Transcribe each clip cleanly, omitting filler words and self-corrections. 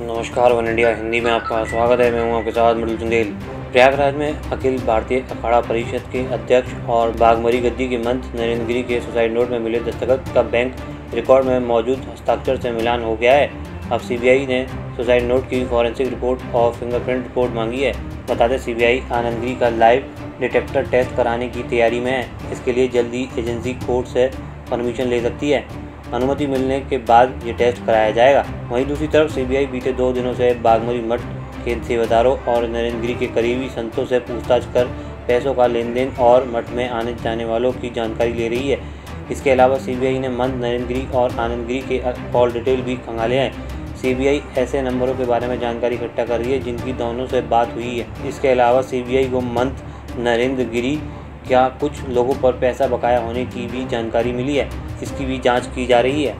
नमस्कार one India Hindi में आपका स्वागत है। मैं हूँ आपके साथ मृदुल चंदेल। प्रयागराज में अखिल भारतीय अखाड़ा परिषद के अध्यक्ष और बागमरी गद्दी के मंच नरेंद्र गिरी के सुसाइड नोट में मिले दस्तखत का बैंक रिकॉर्ड में मौजूद हस्ताक्षर से मिलान हो गया है। अब सीबीआई ने सुसाइड नोट की फॉरेंसिक रिपोर्ट और फिंगरप्रिंट रिपोर्ट मांगी है। बता दें, सीबीआई आनंद गिरी का लाइव डिटेक्टर टेस्ट कराने की तैयारी में है। इसके लिए जल्दी एजेंसी कोर्ट से परमिशन ले सकती है। अनुमति मिलने के बाद ये टेस्ट कराया जाएगा। वहीं दूसरी तरफ सीबीआई बीते 2 दिनों से बागमरी मठ के सेवादारों और नरेंद्र गिरी के करीबी संतों से पूछताछ कर पैसों का लेन देन और मठ में आने जाने वालों की जानकारी ले रही है। इसके अलावा सीबीआई ने मंद नरेंद्र गिरी और आनंद गिरी के कॉल डिटेल भी खंगाले हैं। सीबीआई ऐसे नंबरों के बारे में जानकारी इकट्ठा कर रही है जिनकी दोनों से बात हुई है। इसके अलावा सीबीआई को मंद नरेंद्र गिरी क्या कुछ लोगों पर पैसा बकाया होने की भी जानकारी मिली है। इसकी भी जांच की जा रही है।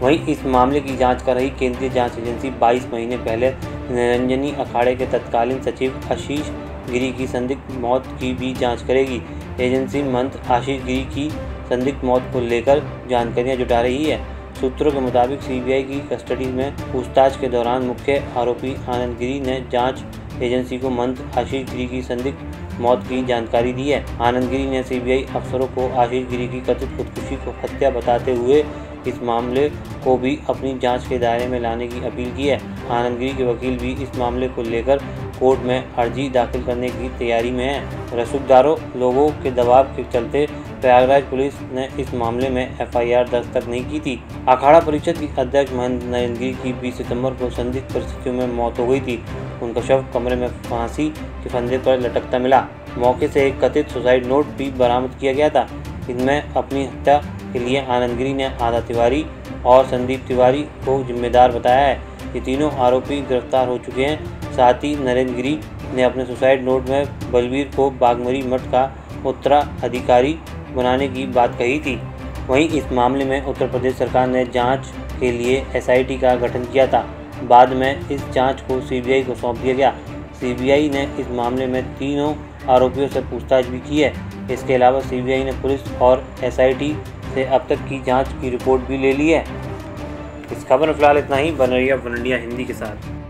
वहीं इस मामले की जांच कर रही केंद्रीय जांच एजेंसी 22 महीने पहले निरंजनी अखाड़े के तत्कालीन सचिव आशीष गिरी की संदिग्ध मौत की भी जांच करेगी। एजेंसी मंथ आशीष गिरी की संदिग्ध मौत को लेकर जानकारियां जुटा रही है। सूत्रों के मुताबिक सीबीआई की कस्टडी में पूछताछ के दौरान मुख्य आरोपी आनंद गिरी ने जाँच एजेंसी को मंथ आशीष गिरी की संदिग्ध मौत की जानकारी दी है। आनंद गिरी ने सीबीआई अफसरों को आशीष गिरी की कथित खुदकुशी को हत्या बताते हुए इस मामले को भी अपनी जांच के दायरे में लाने की अपील की है। आनंद गिरी के वकील भी इस मामले को लेकर कोर्ट में अर्जी दाखिल करने की तैयारी में है। रसूखदारों लोगों के दबाव के चलते प्रयागराज पुलिस ने इस मामले में एफआईआर दर्ज तक नहीं की थी। अखाड़ा परिषद की अध्यक्ष महंत नरेंद्र गिरी की 20 सितंबर को संदिग्ध परिस्थितियों में मौत हो गई थी। उनका शव कमरे में फांसी के फंदे पर लटकता मिला। मौके से एक कथित सुसाइड नोट भी बरामद किया गया था। इनमें अपनी हत्या के लिए आनंद गिरी ने आधा तिवारी और संदीप तिवारी को जिम्मेदार बताया है। ये तीनों आरोपी गिरफ्तार हो चुके हैं। साथ ही नरेंद्र गिरी ने अपने सुसाइड नोट में बलबीर को बागमरी मठ का उत्तराधिकारी बनाने की बात कही थी। वहीं इस मामले में उत्तर प्रदेश सरकार ने जांच के लिए एसआईटी का गठन किया था। बाद में इस जांच को सीबीआई को सौंप दिया गया। सीबीआई ने इस मामले में तीनों आरोपियों से पूछताछ भी की है। इसके अलावा सीबीआई ने पुलिस और एसआईटी से अब तक की जाँच की रिपोर्ट भी ले ली है। इस खबर में फिलहाल इतना ही। बन रही है वन इंडिया हिंदी के साथ।